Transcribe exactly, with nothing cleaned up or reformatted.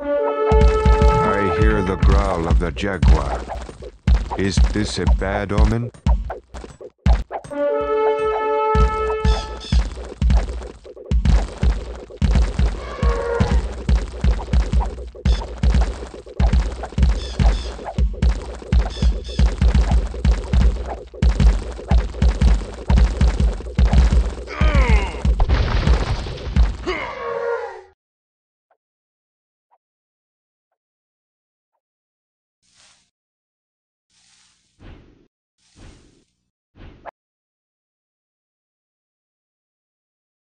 I hear the growl of the jaguar. Is this a bad omen?